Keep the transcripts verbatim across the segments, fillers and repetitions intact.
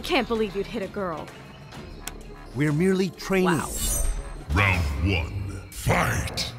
I can't believe you'd hit a girl. We're merely training. Wow. Round one, fight!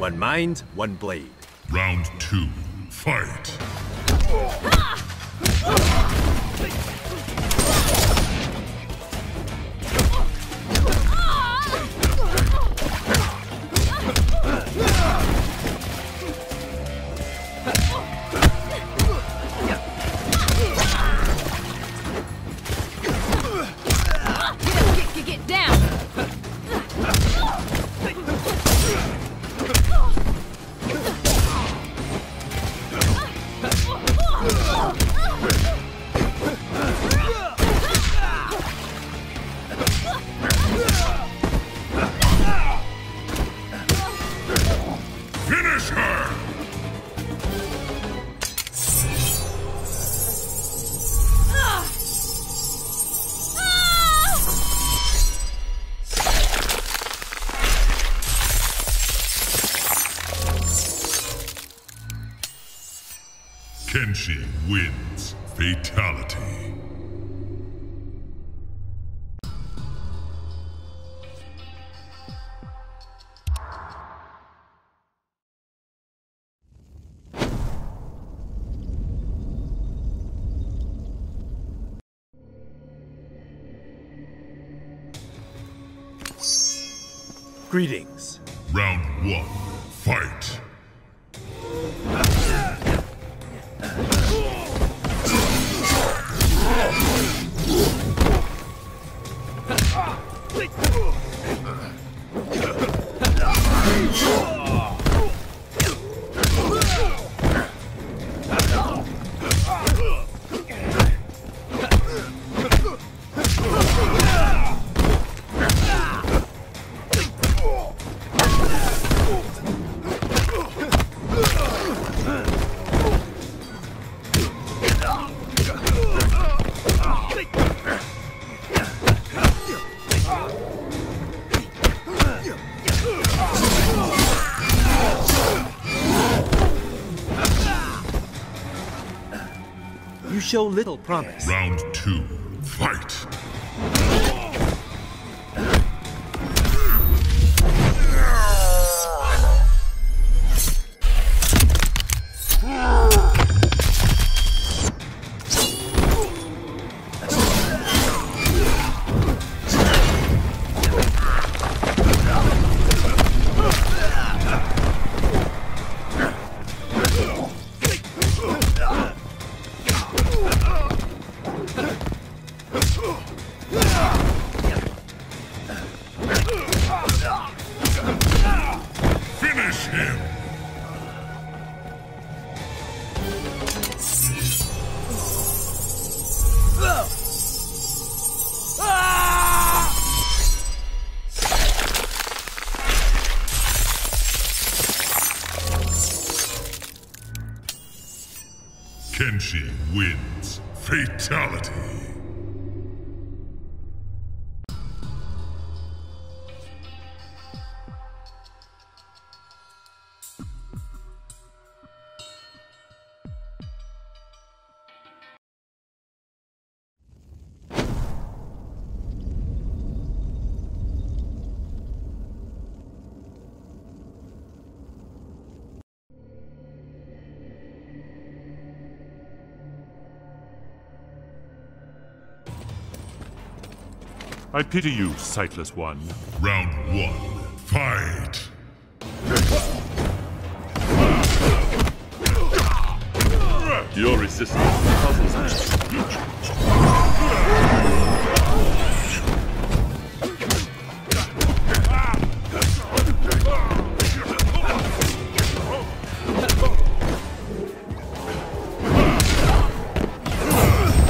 One mind, one blade. Round two, fight! Kenshi wins. Fatality. Greetings. Round one, fight. Show little promise. Round two, fight! Kenshi wins. Fatality. I pity you, sightless one. Round one, fight! Your resistance puzzles me.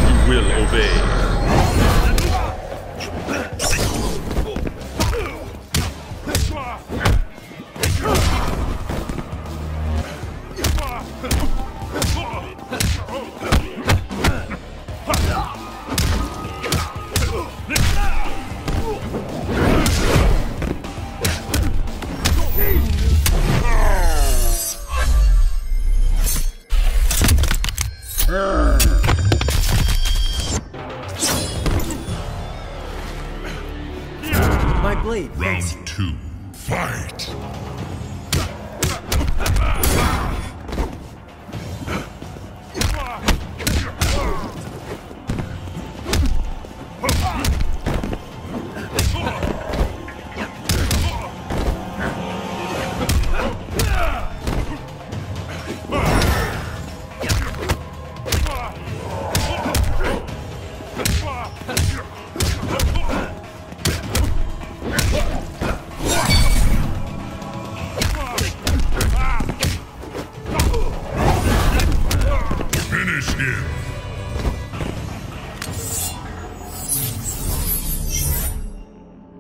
You will obey.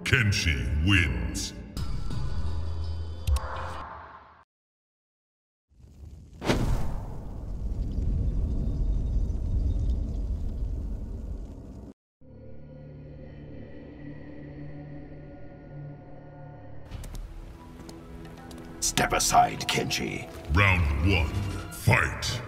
Kenshi wins. Step aside, Kenshi. Round one, fight.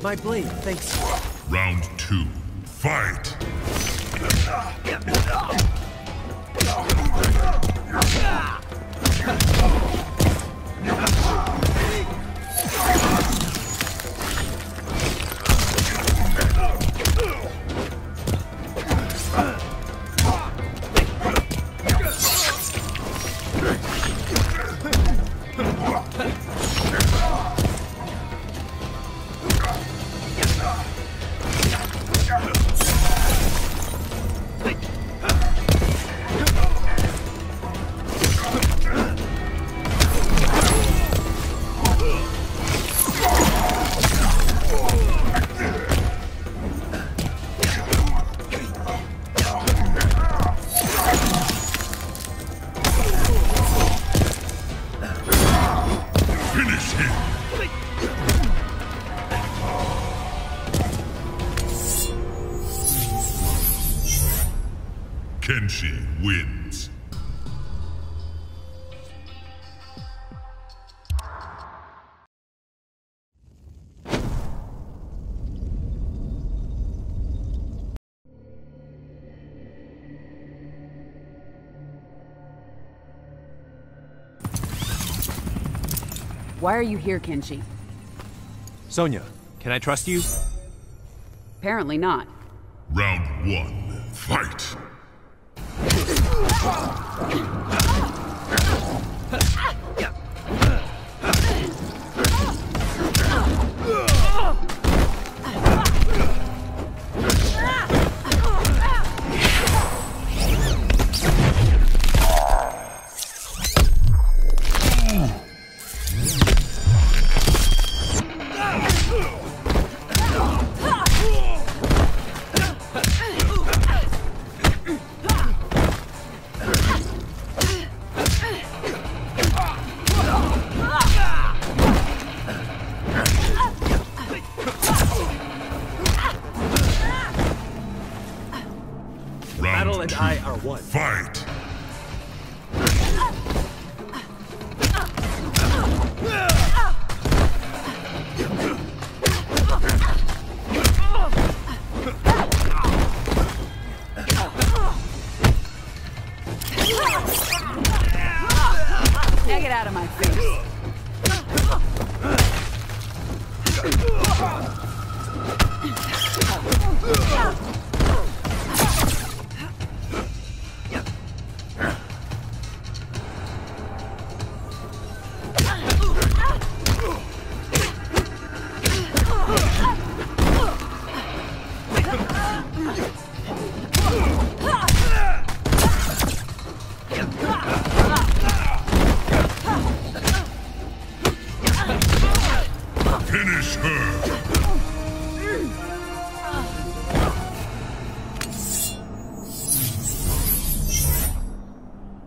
My blade, thanks. Round two, fight! Kenshi wins. Why are you here, Kenshi? Sonya, can I trust you? Apparently not. Round one, fight! Paul and I are one. Fight! Now get out of my face.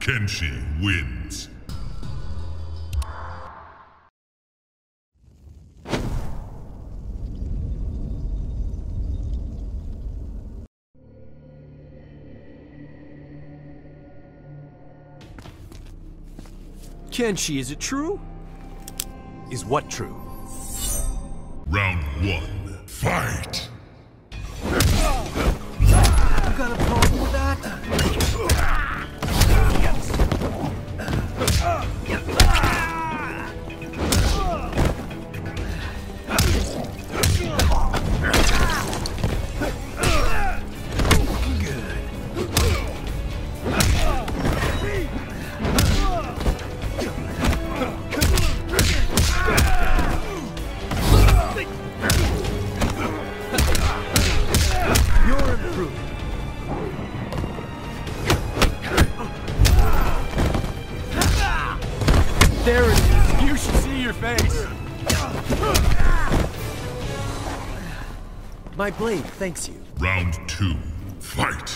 Kenshi wins. Kenshi, is it true? Is what true? Round one, fight! You got a problem with that? There it is. You should see your face. My blade thanks you. Round two, fight.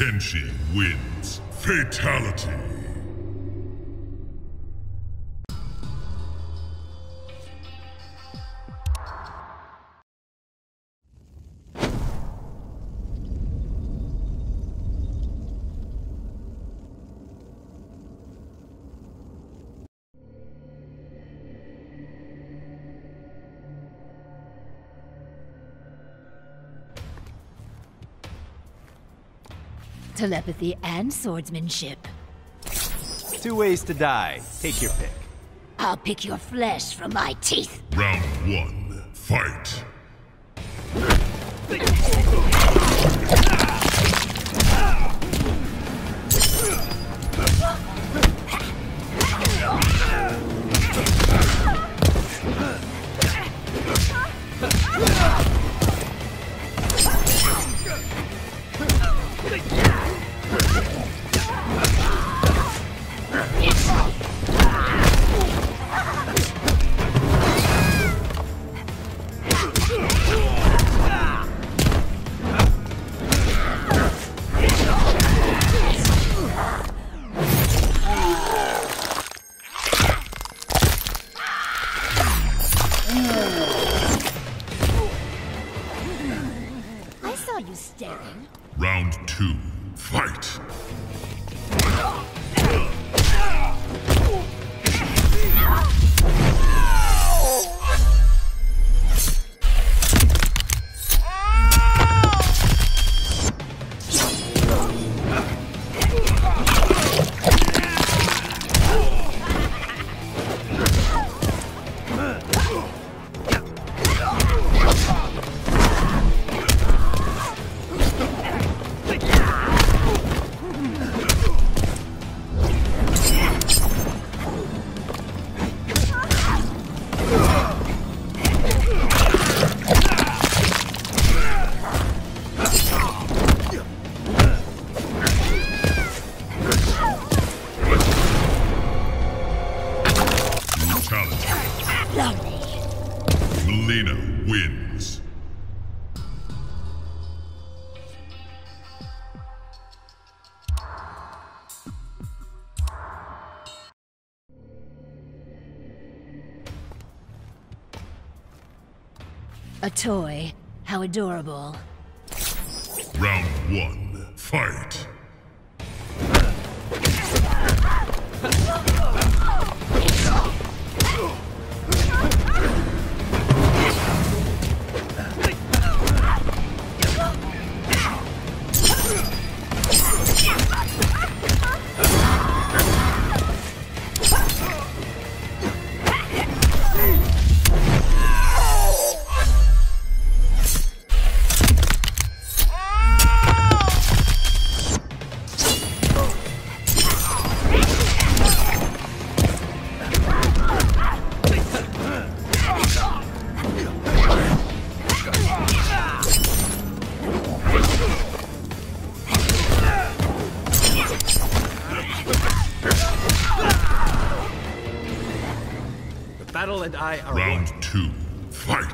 Kenshi wins. Fatality. Telepathy and swordsmanship. Two ways to die. Take your pick. I'll pick your flesh from my teeth. Round one, fight. Round two, fight! A toy. How adorable. Round one. Fight. And I are round one. Two, fight!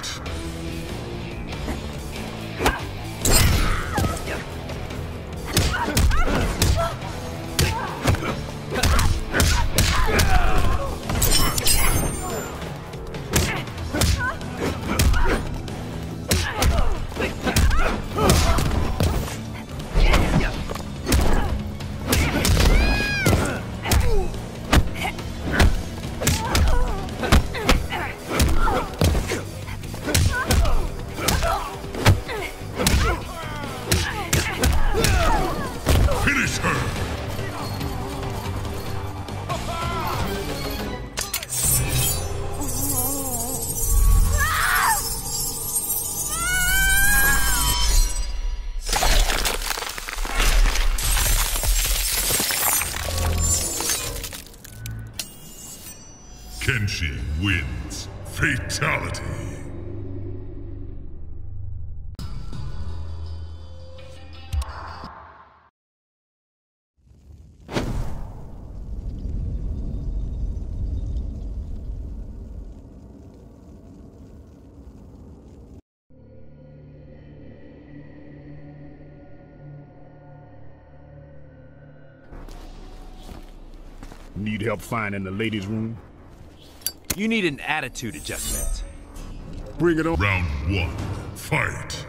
Kenshi wins. Fatality. Need help finding the ladies' room? You need an attitude adjustment. Bring it on. Round one, fight.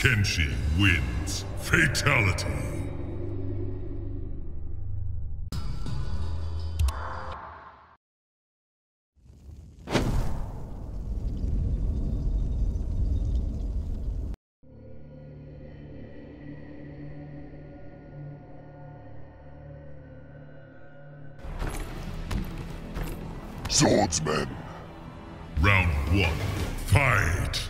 Kenshi wins. Fatality. swordsmen. Round one, fight!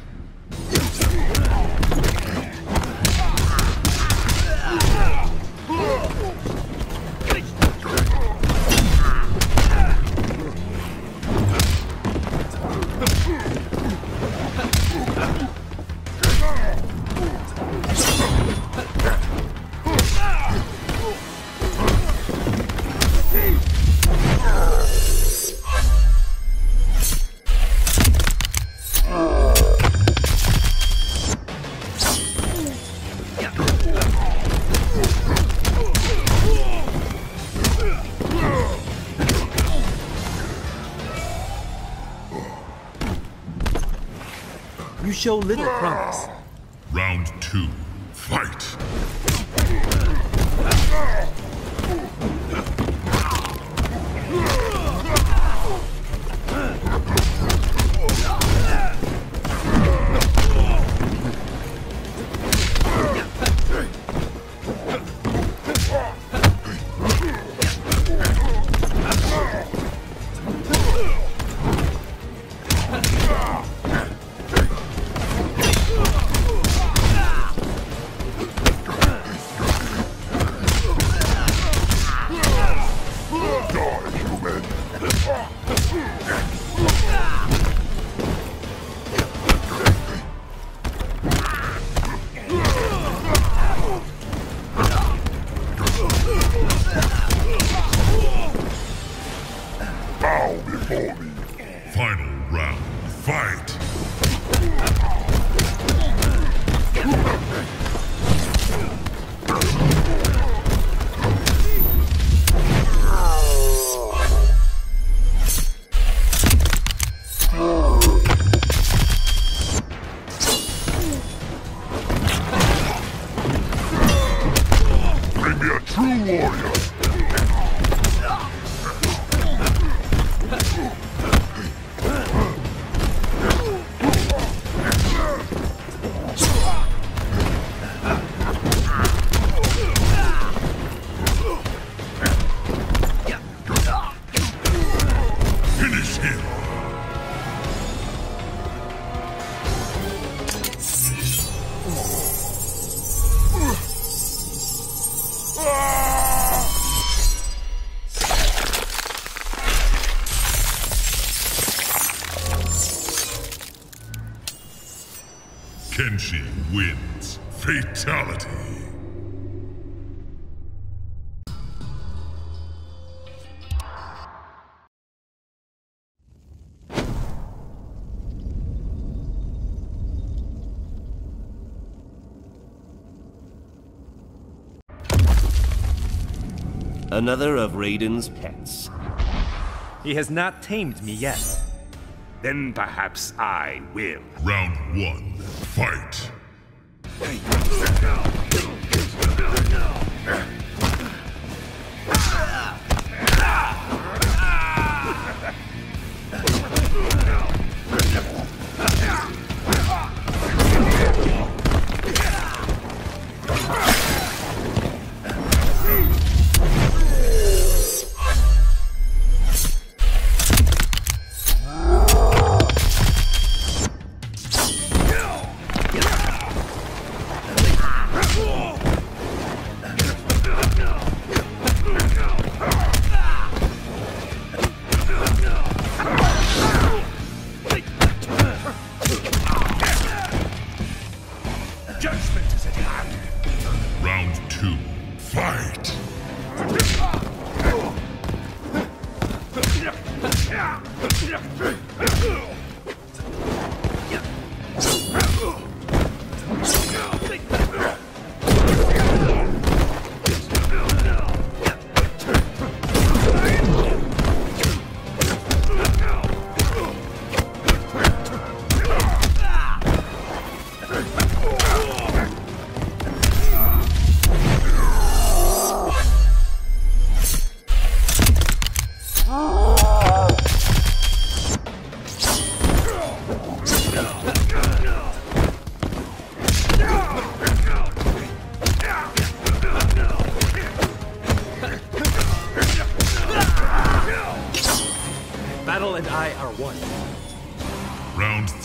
Show little promise. Round two, fight! Kenshi wins. Fatality. Another of Raiden's pets. He has not tamed me yet. Then perhaps I will. Round one. Fight!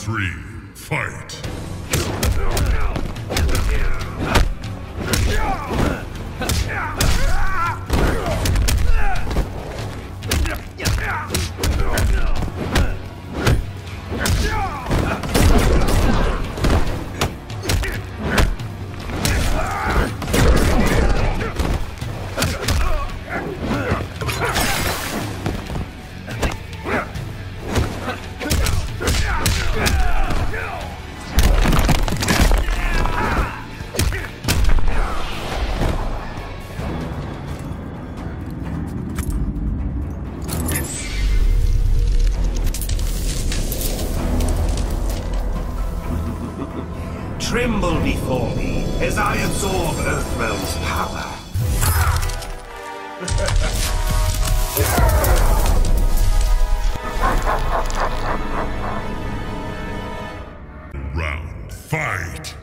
three, fight! Tremble before me as I absorb Earthrealm's power. Round fight.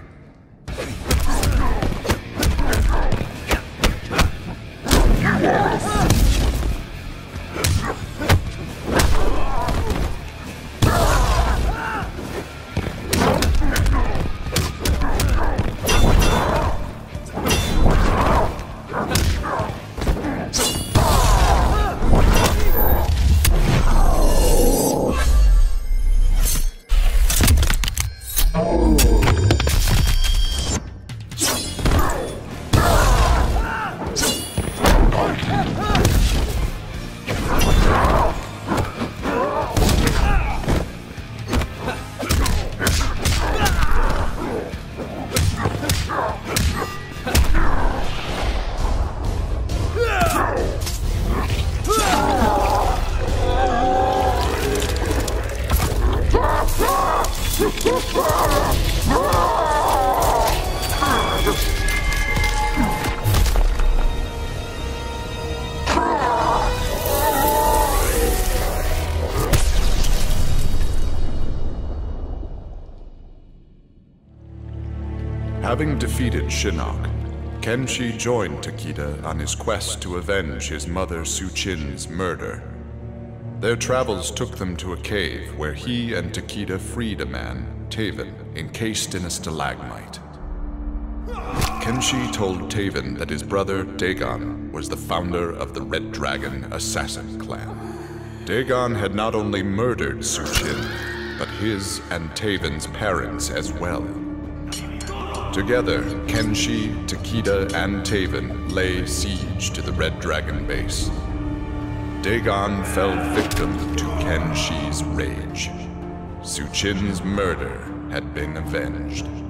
Having defeated Shinnok, Kenshi joined Takeda on his quest to avenge his mother Su Chin's murder. Their travels took them to a cave where he and Takeda freed a man, Taven, encased in a stalagmite. Kenshi told Taven that his brother, Dagon, was the founder of the Red Dragon Assassin Clan. Dagon had not only murdered Su Chin, but his and Taven's parents as well. Together, Kenshi, Takeda, and Taven lay siege to the Red Dragon base. Dagon fell victim to Kenshi's rage. Su Chin's murder had been avenged.